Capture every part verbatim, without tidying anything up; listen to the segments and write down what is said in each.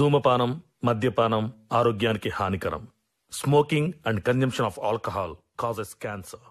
ధూమపానం, మద్యపానం ఆరోగ్యానికి హానికరం. Smoking and consumption of alcohol causes cancer.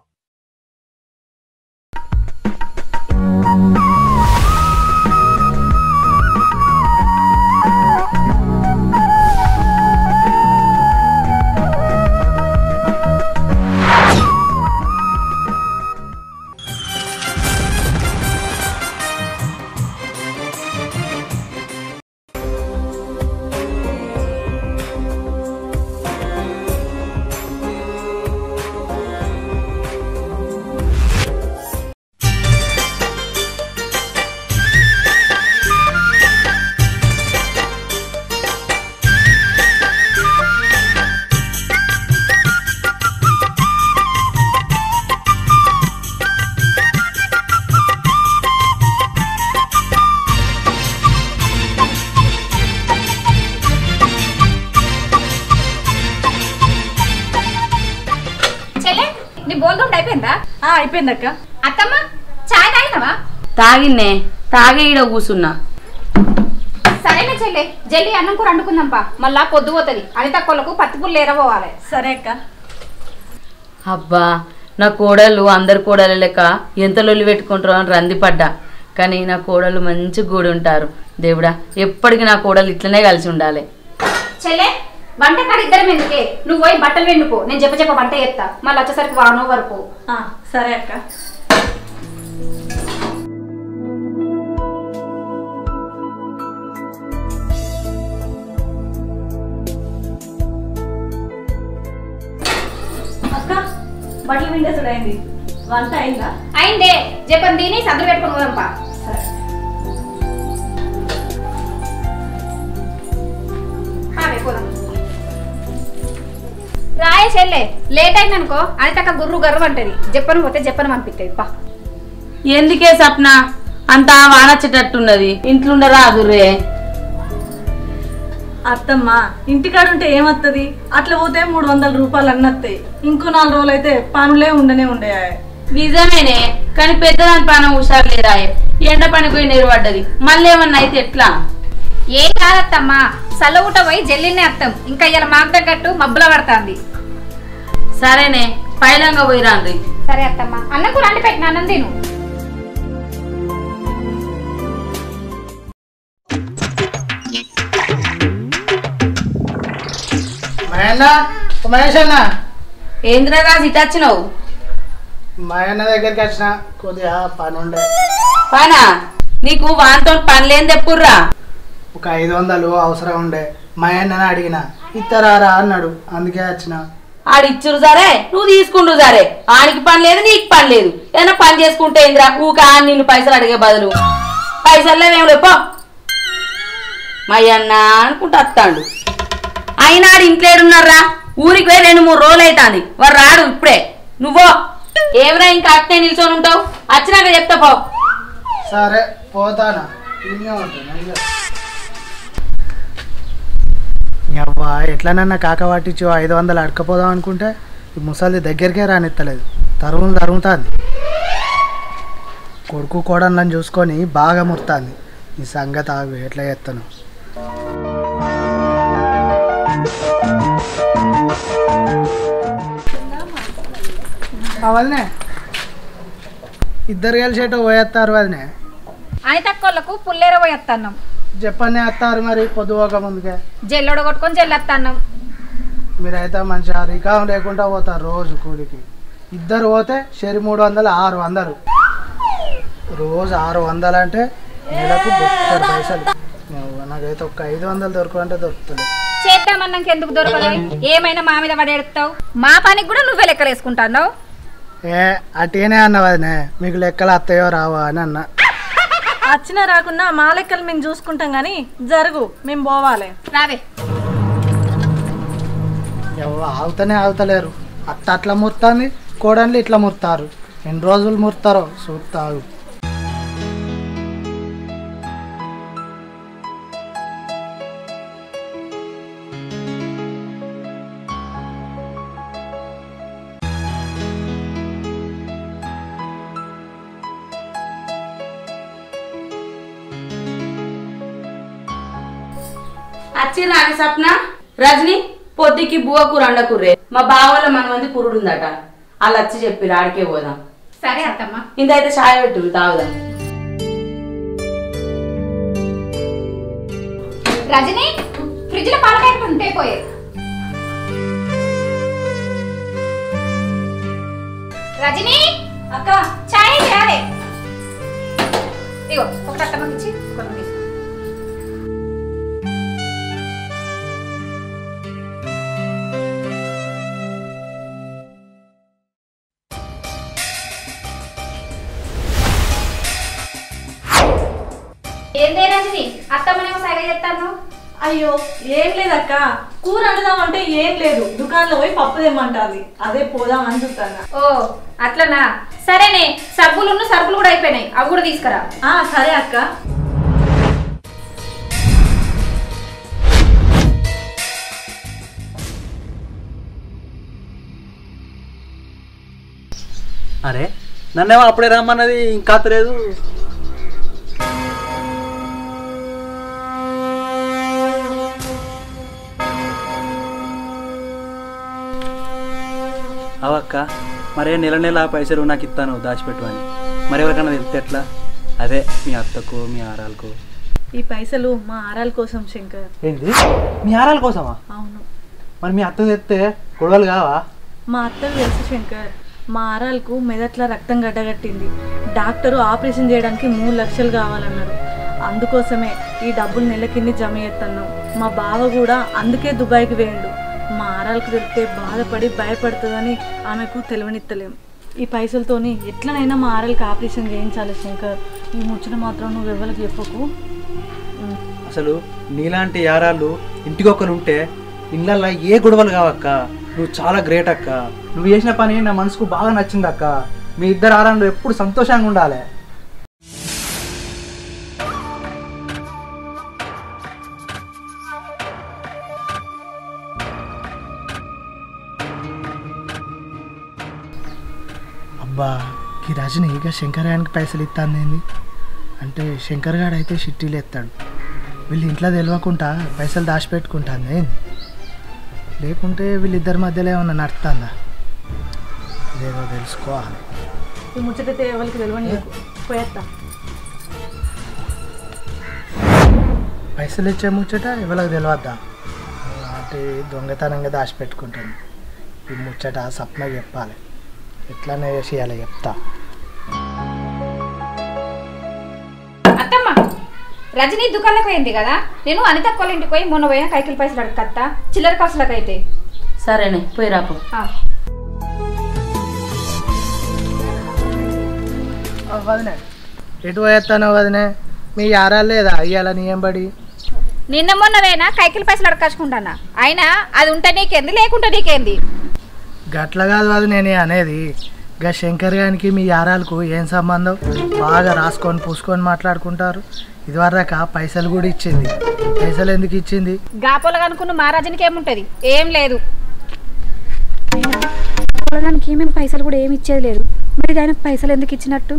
అబ్బా నా కోడలు అందరు కోడలు లెక్క ఎంత లొల్లి పెట్టుకుంటారని రందిపడ్డా కానీ నా కోడలు మంచి గూడు ఉంటారు. దేవుడా ఎప్పటికీ నా కోడలు ఇట్లనే కలిసి ఉండాలి. వంట కాడ ఇద్దరం ఎందుకే, నువ్వు పోయి బట్టలు వెన్నుకో, నేను చెప్ప చెప్ప వంట చేస్తా, మళ్ళీ వచ్చేసరికి వానో వరకు. సరే అక్క. అక్క బట్టలు విండేసుడు అయింది, వంట అయిందా? అయిందే, చెప్పని దీని సద్దులు పెట్టుకుని పోదంపా. సరే పోదాం. రాయ చెల్లె, లేట్ అయింది అనుకో అనితక్క గుర్రు గర్రు అంటది, చెప్పను పోతే చెప్పను అనిపిస్తుంది. పా ఎందుకే సప్న అంతా వానొచ్చేటట్టున్నది, ఇంట్లుండరా గుర్రే. అత్తమ్మ ఇంటికాడుంటే ఏమత్తది, అట్లా పోతే మూడు వందల రూపాయలు అన్నత్తాయి, ఇంకో నాలుగు రోజులు అయితే పనులే ఉండనే ఉండే. నిజమేనే కానీ పెద్దదాని పానం హుషారు లేదాయే, ఎండ పని పోయి నీరు పడ్డది, మళ్ళీ ఏమన్నా అయితే ఎట్లా? ఏం కాదత్తమ్మా, సలవుట పోయి జల్లినే అత్తం, ఇంకా ఇలా మాకు తగ్గట్టు మబ్బుల పడుతుంది. సరేనే పైలంగా పోయి రాండి. సరే అత్తమ్మా, అన్నకు రండి పెట్టిన అన్నం తిను. ఏంద్రా రాజు ఇటు వచ్చినావు? మా అన్న దగ్గరికి వచ్చిన, కొద్దిగా పని ఉండే. పనా? నీకు వాంతో పని లేని తెప్పుర్రా, ఒక ఐదు వందలు అవసరం ఉండే. మా అన్న అడిగిన ఇతరారా అన్నాడు, అందుకే వచ్చిన. ఆడిచ్చురు సరే, నువ్వు తీసుకుంటు సరే, ఆడికి పని లేదు నీకు పని లేదు, ఏదైనా పని చేసుకుంటే ఇంద్రా, ఊక నిన్ను పైసలు అడిగే బదులు పైసలు లేవేమి లేపో మా అన్న అనుకుంటా అత్తాడు. అయినా ఇంట్లో ఏడున్నారా, ఊరికి పోయి రెండు మూడు రోజులు అవుతాంది, వారు రాడు ఇప్పుడే. నువ్వో ఏమరా ఇంకా అట్నే నిల్చొని ఉంటావు, వచ్చినాక చెప్తా పో. సరే పోతానా. అవ్వా ఎట్లానన్నా కాక పట్టించు, ఐదు వందలు అడకపోదాం అనుకుంటే ఈ ముసలి దగ్గరికే రానిత్తలేదు, తరువులు తరుగుతుంది. కొడుకు కోడళ్ళని చూసుకొని బాగా ముడుతుంది. ఈ సంగతి అవి ఎట్లా చేస్తాను. వదినే ఇద్దరు కలిసేట పోయేస్తారు. వదినే అయితే కొళ్ళకు పుల్లేర పోయేస్తాను చెప్పనే అత్తారు, మరి పొద్దుగా ముందుగా జల్లొడ కొట్టుకొని జల్లెత్తాను. మీరైతే మంచిగా రికాం లేకుండా పోతారు, రోజు కూలికి ఇద్దరు పోతే షరి మూడు వందలు ఆరు వందలు, రోజు ఆరు వందలు అంటే నెలకు బొక్కడు పైసలు. నాకైతే ఒక ఐదు వందలు దొరకంటే దొరుకుతుంది. చేద్దామన్నాక ఎందుకు దొరకలేదు, ఏమైనా మా మీద పడేస్తావు, మా పనికి కూడా నువ్వే లెక్కలు వేసుకుంటాను. ఏ అటేనే అన్నవాదనే, మీకు లెక్కలు అత్తయో రావా అని అన్నా. వచ్చినా రాకున్నా మా లెక్కలు మేము చూసుకుంటాం, కానీ జరుగు మేము పోవాలి. రావే ఆగుతానే ఆగుతలేరు, అత్త అట్లా ముర్తుంది, కోడళ్ళు ఇట్లా ముర్తారు, ఎన్ని రోజులు ముర్తారో చూస్తారు. अच्छी रानी सपना रजनी पोती की बुआ कुरंड कुर्रे मा बावल मन मंदी पुरुडुंदट अल्ल अच्छी चेप्पिर आड़के पोदां सरे अत्तम्मा इंदैते चाय पेट्टु तागुदां रजनी फ्रिज लो पाल पैकेट उंटे पोये रजनी अक्का चाय చేయాలి ఇగో ఒకట అత్తమ్మకి ఇచ్చి కొనండి ఏందే రజని అత్తమ్మనేమో సగ చేస్తాను అయ్యో ఏం లేదక్క కూర అడదాం అంటే ఏం లేదు దుకాణంలో పోయి పప్పు తెమ్మంటాది అదే పోదాం అని చూస్తానా ఓ అట్లనా సరేనే సబ్బులును సర్పులు కూడా అయిపోయినాయి అవి కూడా తీసుకురా ఆ సరే అక్క అరే నన్నేమో అప్పుడే రమ్మన్నది ఇంకా తరేదు अवक् मरे ने ने पैसा नाकिता दाचिपेटा मरेवरकना अदे अतको आराल को पैसा आराल कोसम शंकर आराल कोसमा मैं मी अत्ते गोड़वल कावा मा अत्तकु शंकर मा आराल को मेदट्ल रक्तं गड्डगट्टिंदी डाक्टर आपरेशन चेयडानिकी मूड लक्षलु कावालन्नारु अंदुकोसमे ई डब्बुलु नेलकिन्नी जम चेस्तन्नाम मा बाव कूडा अंदुके दुबाय्की वेयंडु మా ఆరాలకు దొరికితే బాధపడి భయపడతదని ఆమెకు తెలియనిత్తలేం ఈ పైసలతోని ఎట్లనైనా మా ఆరాలకు ఆపరేషన్ చేయించాలి శంకర్ ఈ ముచ్చట మాత్రం నువ్వు ఎవ్వలకు చెప్పకు అసలు నీలాంటి ఆరాలు ఇంటికొక్కరు ఉంటే ఇళ్ళల్లో ఏ గొడవలు కావక్క నువ్వు చాలా గ్రేట్ అక్క నువ్వు చేసిన పని నా మనసుకు బాగా నచ్చింది అక్క మీ ఇద్దరు ఆరాలు ఎప్పుడు సంతోషంగా ఉండాలి అబ్బా ఈ రజని ఇక శంకరయ్యకి పైసలు ఇస్తాంది అంటే శంకర్ గాడు అయితే షిట్టీలు ఎత్తాడు వీళ్ళు ఇంట్లో తెలియకుండా పైసలు దాచిపెట్టుకుంటాంది లేకుంటే వీళ్ళిద్దరి మధ్యలో ఏమన్నా నడుతుందా లేదో తెలుసుకోవాలి ఈ ముచ్చటతే ఎవరికి తెలియనియకు పోయేస్తా పైసలు ఇచ్చే ముచ్చట ఎవరికి తెలియదా అంటే దొంగతనంగా దాచిపెట్టుకుంటాను ఈ ముచ్చట సప్న చెప్పాలి ఇట్లానే చేయాలి చెప్తా అత్తమ్మ రజని దుకాణంకి పోయింది కదా నేను అనిత కొల్ల ఇంటికి పోయి మొన్న పోయిన కైకిల్ పైసలు అడగత్తా చిల్లర కాసులకైతే సరేనే పోయి రాపో అవదనే ఎటు పోయేస్తానో అవదనే మీ యారాలు లేదా అయ్యాల నియంబడి నిన్న మొన్నవేనా కైకిల్ పైసలు అడగచ్చుకుంటానా అయినా అది ఉంటే నీకేంది లేకుంటే నీకేంది గట్ల కాదు అది నేనే అనేది గా శంకర్ గారికి మీ యారాలకు ఏం సంబంధం బాగా రాసుకొని పూసుకొని మాట్లాడుకుంటారు ఇదివరదాకా పైసలు కూడా ఇచ్చింది పైసలు ఎందుకు ఇచ్చింది గాపోలగా అనుకున్న మహారాజునికి ఏముంటది ఏం లేదు గాపోలగానికి ఏమేం పైసలు కూడా ఏమీ ఇచ్చేది లేదు మరి దానికి పైసలు ఎందుకు ఇచ్చినట్టు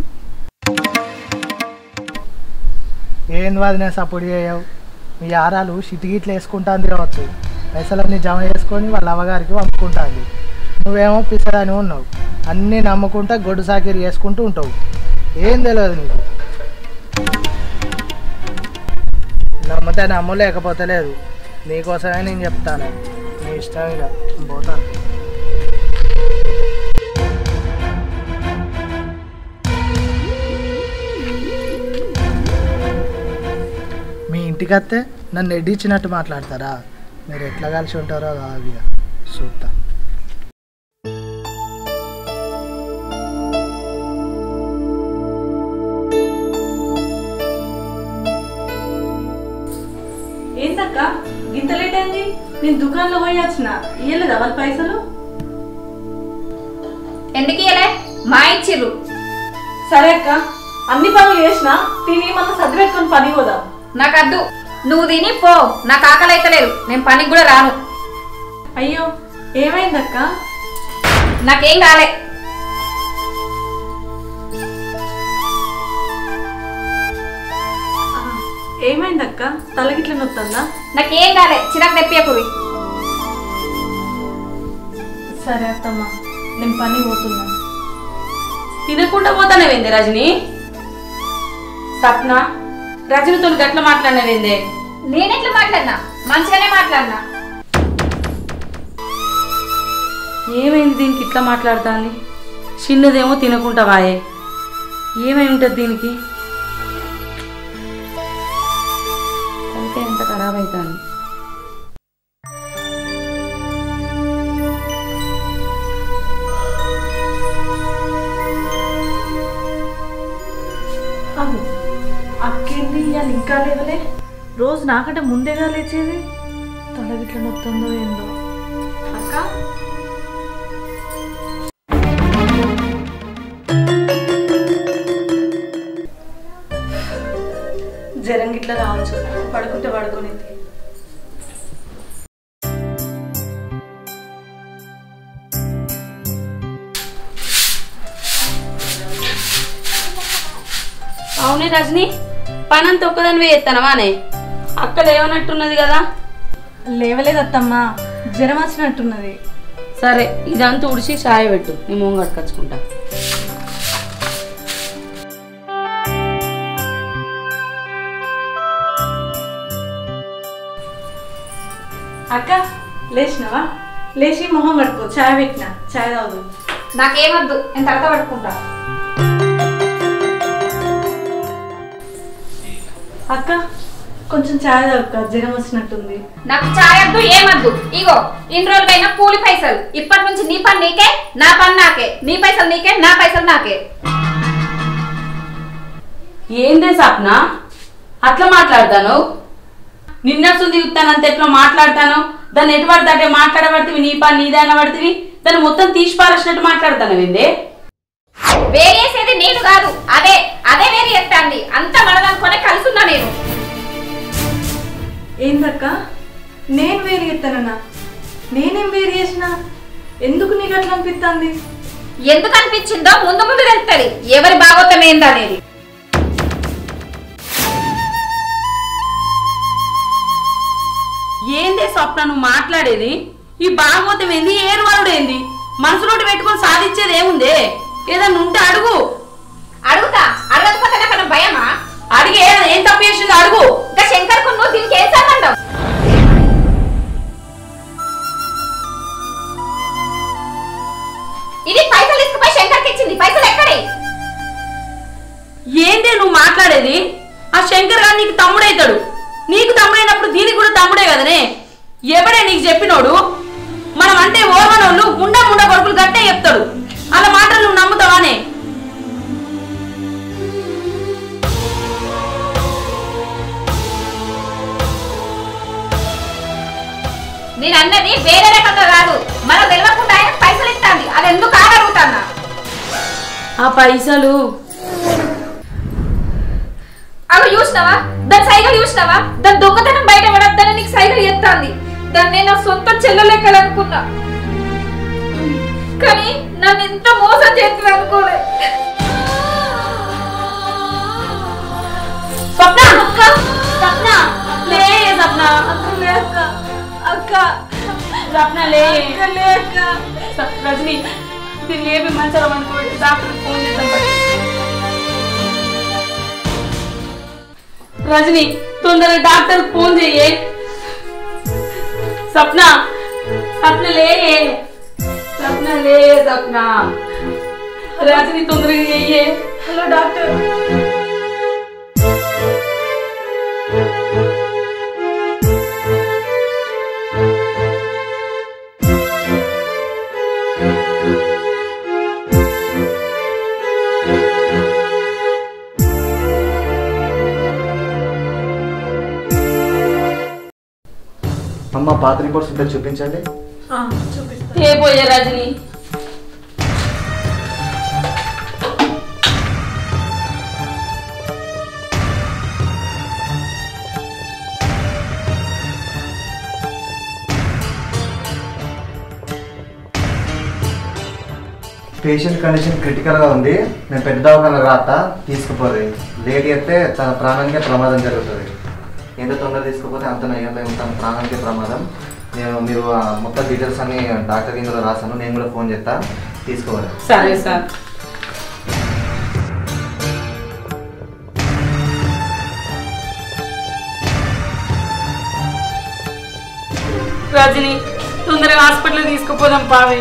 ఏంది వదినే సపోర్ట్ చేయవు మీ యారాలు సిటిగిట్లు వేసుకుంటాంది కావచ్చు పైసలన్నీ జమ చేసుకొని వాళ్ళ అవగారికి పంపుకుంటాంది నువ్వేమో పిసరాని ఉన్నావు అన్నీ నమ్ముకుంటా గొడ్డు సాకిరి చేసుకుంటూ ఉంటావు ఏం తెలియదు నీకు నమ్మతే నమ్ము లేకపోతే లేదు నీకోసమే నేను చెప్తాను నీ ఇష్టం ఇక పోతాను మీ ఇంటికి వస్తే నన్ను ఎడ్డిచ్చినట్టు మాట్లాడతారా మీరు ఎట్లా కలిసి ఉంటారో కాదు ఇక చూస్తా दुकान पैसा सर अन्नी पनना तीन सदे पनी होदा तीनी पो ना आकल पनी अयो एम काले ఏమైంది అక్క తలగిట్ల నొత్తందా నాకేం గాలే చిరాకు దెప్పియకువి సరే అత్తమ్మ నేను పని పోతున్నా తినకుండా పోతానే వెందే రజని సప్న రజని తోని గట్ల మాట్లాడనే వెందే నేను ఎట్లా మాట్లాడనా మంచిగానే మాట్లాడనా ఏమైంది దీనికి ఇట్లా మాట్లాడతాంది చిన్నదేమో తినకుండా వాయే ఏమై ఉంటది దీనికి ఎంత ఖరాబ్ అవుతాను అవు అక్కింది ఇవాళ ఇంకా లేవలే రోజు నాకంటే ముందేగా లేచేది తల గిట్ల నొత్తుందో ఏందో అక్క జరం గిట్ల రావచ్చు పడుకుంటే పడుకుని అవునే రజని పనంత ఒక్కదాని వేస్తానవానే అక్క లేవనట్టున్నది కదా లేవలేదు అత్తమ్మా జ్వరం వచ్చినట్టున్నది సరే ఇదంతా ఉడిచి చాయ పెట్టు నీ మూంగ కట్టుకుంటా అక్క లేచినవా లేచి మొహం పడుకో చాయ్ పెట్టినా చాయ్ తాగు నాకేమద్దు నేను తర్వాత పడుకుంటా అక్క కొంచెం చాయ్ తాగు జ్వరం వచ్చినట్టుంది నాకు చాయ్ వద్దు ఏమద్దు ఇగో ఇన్ని రోజులైనా కూలి పైసలు ఇప్పటి నుంచి నీ పని నీకే నా పని నాకే నీ పైసలు నీకే నా పైసలు నాకే ఏందే సప్న అట్లా మాట్లాడతాను నిన్న సుందిగుతానంత ఎట్లా మాట్లాడతాను దాన్ని ఎటు పడితే అంటే మాట్లాడబడితే నీ పని నీదైనా పడితే దాన్ని మొత్తం తీసి పారేసినట్టు మాట్లాడతాను విందే వేరేసేది నేను కాదు అదే అదే వేరే ఎత్తాండి అంత మనదనుకునే కలుసున్నా నేను ఏందక్క నేను వేరే ఎత్తానన్నా నేనేం వేరు చేసినా ఎందుకు నీకు అట్లా అనిపిస్తుంది ఎందుకు అనిపించిందో ముందు ముందు తెలుస్తుంది ఎవరి భాగోతం ఏందనేది ఏందే స్వప్న నువ్వు మాట్లాడేది ఈ భాగవతం ఏంది ఏరువాడు ఏంది మనసులోటి పెట్టుకొని సాధించేది ఏముందే ఏదన్నా ఉంటే అడుగు అడుగుతా అడగకపోతే మనం భయమా అడిగే ఏం తప్పు చేసిందో అడుగు ఇంకా శంకర్ కు నువ్వు దీనికి ఏం సంబంధం ఇది పైసలు ఇసుకుపోయి శంకర్కి ఇచ్చింది పైసలు ఎక్కడే ఏందే నువ్వు మాట్లాడేది ఆ శంకర్ గారు నీకు తమ్ముడైతాడు నీకు తమ్ముడైనప్పుడు దీనికి కూడా తమ్ముడే కదనే ఎవడే నీకు చెప్పినోడు మనం అంటే ఓర్వనోళ్ళు గుండ ముండ కొడుకులు గట్టే చెప్తాడు అలా మాటలు నువ్వు నమ్ముతావానే నేను అన్నది వేరే రకంగా కాదు మనం తెలియకుండా ఆయన పైసలు ఇస్తాంది అది ఎందుకు అడుగుతానా ఆ పైసలు అవి చూసినావా దాని సైకిల్ చూసినావా దాని దొంగతనం బయట పడద్దని నీకు సైకిల్ ఎత్తాంది దాన్ని నేను సొంత చెల్లెలెక్కలనుకున్నా కానీ నన్ను ఎంత మోసం చేస్తుంది అనుకోలే స్వప్న అక్క స్వప్న లే స్వప్న అక్క స్వప్న లే అక్క రజని దీన్ని ఏమి మంచరం అనుకోండి డాక్టర్ ఫోన్ చేద్దాం రజని తొందరగా డాక్టర్ ఫోన్ చేయ సప్న సప్న లే సప్న లే సప్న రజని తొందరగా చేయ హలో డాక్టర్ అమ్మ పాత రిపోర్ట్స్ ఇద్దరు చూపించండి చూపిస్తా రజని పేషెంట్ కండిషన్ క్రిటికల్గా ఉంది మేము పెద్ద దవాఖాన రాత తీసుకుపోదు లేట్ అయితే తన ప్రాణానికే ప్రమాదం జరుగుతుంది ఎంత తొందరగా తీసుకోకపోతే అంత నయ్యంలో ఉంటాం, ప్రాణానికి ప్రమాదం. నేను మీరు మొత్తం డీటెయిల్స్ అన్ని డాక్టర్ ఇందులో రాశాను, నేను కూడా ఫోన్ చేస్తా తీసుకోవాలి. సరే సార్. రజని తొందరగా హాస్పిటల్ తీసుకుపోదాం పావి.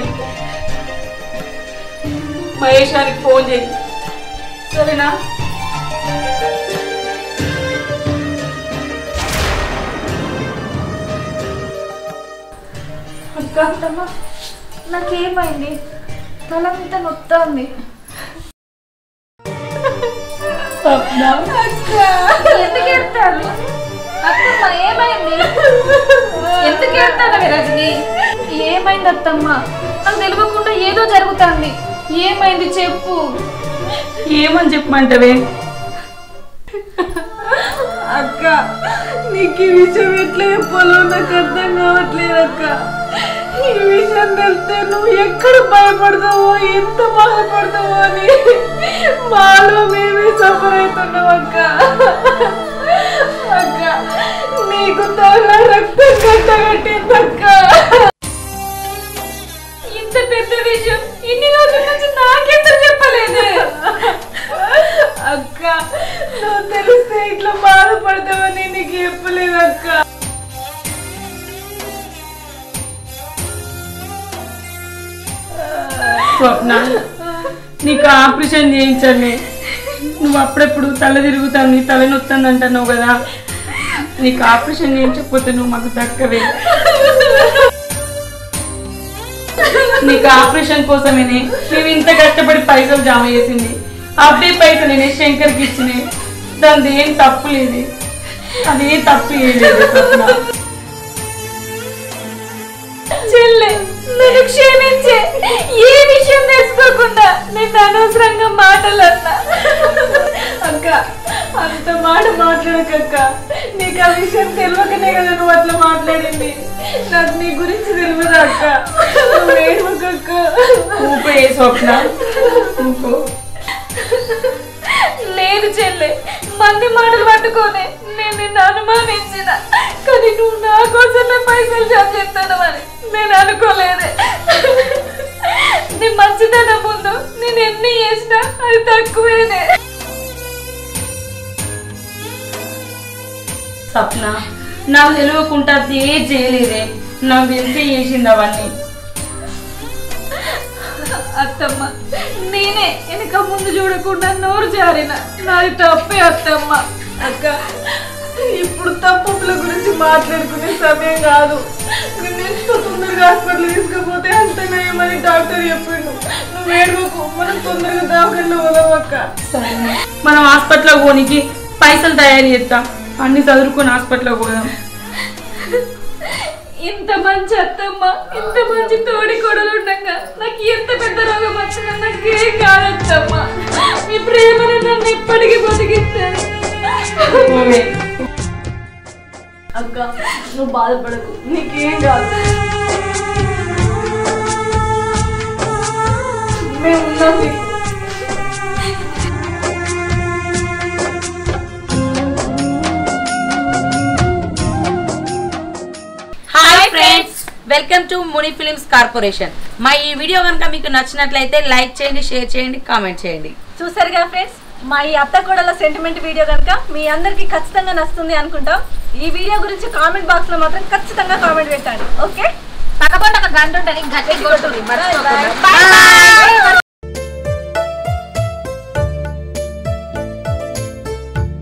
మహేశానికి ఫోన్ చేయి సరేనా? అక్కమ్మ నాకేమైంది? నలంత నొత్తాంది. ఎందుకు ఎడతారు అత్తమ్మ? ఏమైంది? ఎందుకు ఎడతానవి రజని? ఏమైంది అత్తమ్మ? నాకు తెలియకుండా ఏదో జరుగుతుంది. ఏమైంది చెప్పు. ఏమని చెప్పమంటవే అక్క? నీకు ఈ విషయం ఎట్లా చెప్పాలో నాకు అర్థం కావట్లేదు అక్క. ఈ విషయం తెలిస్తే నువ్వు ఎక్కడ భయపడతావో, ఎంత బాధపడతావో అని మాలో మేమే సఫర్ అవుతున్నాం అక్క. అక్క నీకు తల రక్తం కట్టగట్టింది అక్క. ఇంత పెద్ద విషయం ఇన్ని రోజుల నుంచి నాకెంత చెప్పలేదు అక్క. నువ్వు తెలిస్తే ఇట్లా బాధపడతావని నీకు చెప్పలేదు అక్క. స్వప్న నీకు ఆపరేషన్ చేయించండి. నువ్వు అప్పుడప్పుడు తల తిరుగుతాను, నీ తల నొత్తంది అంటున్నావు కదా, నీకు ఆపరేషన్ చేయించకపోతే నువ్వు మాకు దక్కవే. నీకు ఆపరేషన్ కోసమే మేము ఇంత కష్టపడి పైసలు జమ చేసింది. అదే పైసలు నేను శంకర్కి ఇచ్చినాయి. దాని ఏం తప్పు లేదు, అది ఏ తప్పు లేదు. చెల్లె నన్ను క్షమించే, ఏ విషయం తెలుసుకోకుండా నేను అనవసరంగా మాటలన్నా. అక్క అంత మాట మాట్లాడకక్క. నీకు ఆ విషయం తెలియకనే కదా నువ్వు అట్లా మాట్లాడింది. నాకు నీ గురించి తెలియదు అక్క. వేడుకక్క. ఊపే స్వప్న ఊకో. లేదు చెల్లె, మంది మాటలు పట్టుకోనే నేను నిన్ను అనుమానించిన. కానీ నువ్వు నా కోసమే పైసలు జాబ్ చేస్తాను అని నేను అనుకోలేదే. నీ మంచితనం ముందు నేను ఎన్ని చేసినా అది తక్కువేనే. స్వప్న నాకు తెలియకుండా అది ఏ చేయలేదే, నాకు తెలిసే చేసింది అవన్నీ. అత్తమ్మ నేనే వెనక ముందు చూడకుండా నోరు జారిన నాది తప్పే అత్తమ్మ. అక్క ఇప్పుడు తప్పుల గురించి మాట్లాడుకునే సమయం కాదు. నేను ఎంత తొందరగా హాస్పిటల్ తీసుకుపోతే అంత నయమని డాక్టర్ చెప్పిండు. నువ్వు ఏడుకు మనం తొందరగా దాఖల్లో పోదాం అక్క. సరే మనం హాస్పిటల్లో పోనీకి పైసలు తయారు చేస్తాం, అన్ని చదువుకొని హాస్పిటల్లో పోదాం. ఇంత మంచి అత్తమ్మ, ఇంత మంచి తోడి కొడలు ఉండగా నాకు ఎంత పెద్ద రోగం వచ్చినా నాకేం కాదత్తమ్మ. మీ ప్రేమను నన్ను ఇప్పటికీ బతికిస్తారు అక్క. నువ్వు బాధపడకు, నీకేం కాదు, మేము ఉన్నాం నీకు. Welcome to Muni films corporation. మా ఈ వీడియో కనుక మీకు నచ్చినట్లయితే లైక్ చేయండి, షేర్ చేయండి, కామెంట్ చేయండి. చూసారుగా ఫ్రెండ్స్, మా ఈ అత్త కోడల సెంటిమెంట్ వీడియో కనుక మీ అందరికీ ఖచ్చితంగా నచ్చుతుంది అనుకుంటాం. ఈ వీడియో గురించి కామెంట్ బాక్స్ లో మాత్రం ఖచ్చితంగా కామెంట్ పెట్టండి. ఓకే, తప్పకుండా ఒక గంట ఉంటుంది.